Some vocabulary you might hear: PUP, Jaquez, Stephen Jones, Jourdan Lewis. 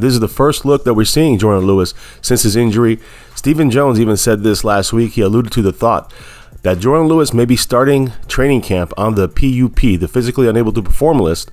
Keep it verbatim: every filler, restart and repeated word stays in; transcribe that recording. This is the first look that we're seeing Jourdan Lewis since his injury. Stephen Jones even said this last week. He alluded to the thought that Jourdan Lewis may be starting training camp on the P U P, the physically unable to perform list,